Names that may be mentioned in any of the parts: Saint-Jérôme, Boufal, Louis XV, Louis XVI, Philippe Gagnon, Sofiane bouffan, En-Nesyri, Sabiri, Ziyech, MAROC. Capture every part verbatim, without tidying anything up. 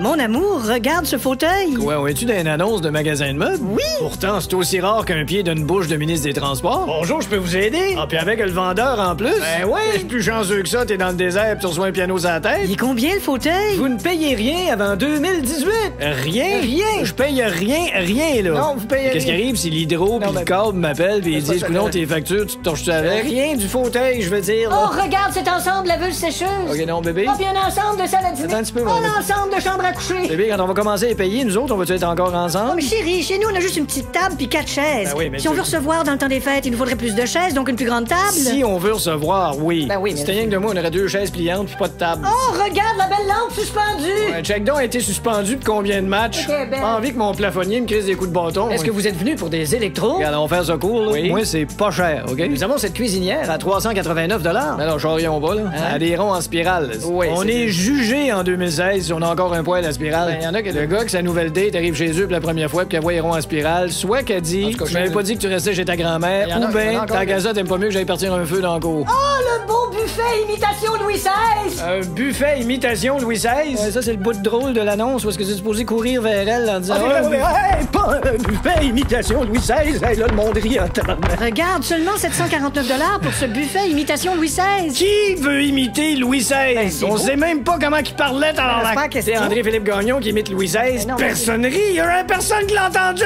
Mon amour, regarde ce fauteuil. Quoi, on est-tu dans une annonce de magasin de meubles? Oui! Pourtant, c'est aussi rare qu'un pied d'une bouche de ministre des Transports. Bonjour, je peux vous aider? Ah, puis avec le vendeur en plus? Ben ouais! Je suis plus chanceux que ça, t'es dans le désert pis tu reçois un piano sur la tête. Il est combien le fauteuil? Vous ne payez rien avant deux mille dix-huit! Rien? Rien! Je paye rien, rien, là! Non, vous payez rien! Qu'est-ce qui arrive si l'hydro pis le câble m'appellent pis ils disent que non, tes factures, tu te torches-tu avec? Rien du fauteuil, je veux dire! Oh, regarde cet ensemble de laveuse sécheuse! Ok, non, bébé? Oh, puis un ensemble de salle à dîner! Un petit peu, un ensemble de chambre à coucher! Bébé, quand on va commencer à payer, nous autres, on va-tu être encore ensemble? Non, mais chérie, chez nous, on a juste une petite table puis quatre chaises. Ben oui, mais si on veut recevoir dans le temps des fêtes, il nous faudrait plus de chaises, donc une plus grande table. Si on veut recevoir, oui. Ben oui, mais c'était rien que de moi, on aurait deux chaises pliantes puis pas de table. Oh, regarde la belle lampe suspendue! Ouais, check-down a été suspendu pour combien de matchs? Okay, ben... envie que mon plafonnier me crisse des coups de bâton. Est-ce oui. que vous êtes venu pour des électros? Regarde, on fait ça court, là. Oui. Moi, c'est pas cher, OK? Nous avons cette cuisinière à trois cent quatre-vingt-neuf dollars. Alors, j'aurions pas, là. À des ronds en spirale. Oui, on est, est jugé en deux mille seize si on a encore un poil à spirale. Ben, y en a que le gars que sa nouvelle date arrive chez eux pour la première fois puis qu'elle voit les ronds en spirale, soit qu'elle dit « Je m'avais pas dit que tu restais chez ta grand-mère » ou bien « Tant qu'à ça, t'aimes pas mieux que j'aille partir un feu dans le cours. » Oh, le beau buffet imitation Louis seize! Un buffet imitation Louis seize? Euh, ça, c'est le bout de drôle de l'annonce parce que c'est supposé courir vers elle en disant ah, « hey, pas un buffet imitation Louis seize! Hey, » là, le monde rit en tabarnak. Regarde, seulement sept cent quarante-neuf dollars pour ce buffet imitation Louis seize. Qui veut imiter Louis seize? Ben, on sait même pas comment il parlait alors la... C'est André Philippe Gagnon qui imite Louis seize. Ben, personnerie! Y a un personne qui l'a entendu!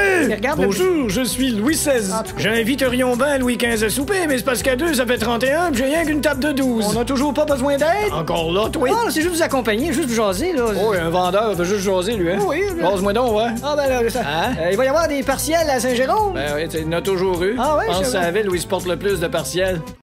Bonjour, je suis Louis seize. Ah, j'invite Rion Ben à Louis quinze à souper, mais c'est parce qu'à deux, ça fait trente et un, puis j'ai rien qu'une table de douze. On a toujours pas besoin d'aide? Encore là, toi? Non, c'est juste vous accompagner, juste vous jaser, là. Oh, un vendeur veut juste jaser, lui, hein? Oui, oui. Jase-moi donc, ouais. Ah, ben là, ça. Hein? Euh, il va y avoir des partiels à Saint-Jérôme? Ben oui, il y en a toujours eu. Ah, ouais, je pense que ça avait, Louis porte le plus de partiels.